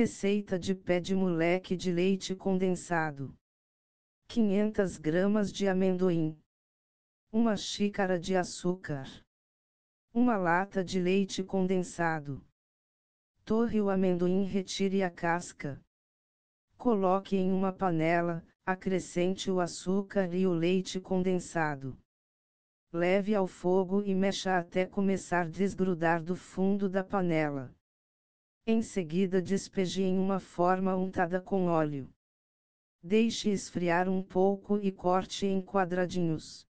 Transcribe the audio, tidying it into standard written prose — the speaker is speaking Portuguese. Receita de pé de moleque de leite condensado. 500 gramas de amendoim, 1 xícara de açúcar, 1 lata de leite condensado. Torre o amendoim, retire a casca. Coloque em uma panela, acrescente o açúcar e o leite condensado. Leve ao fogo e mexa até começar a desgrudar do fundo da panela. Em seguida, despeje em uma forma untada com óleo. Deixe esfriar um pouco e corte em quadradinhos.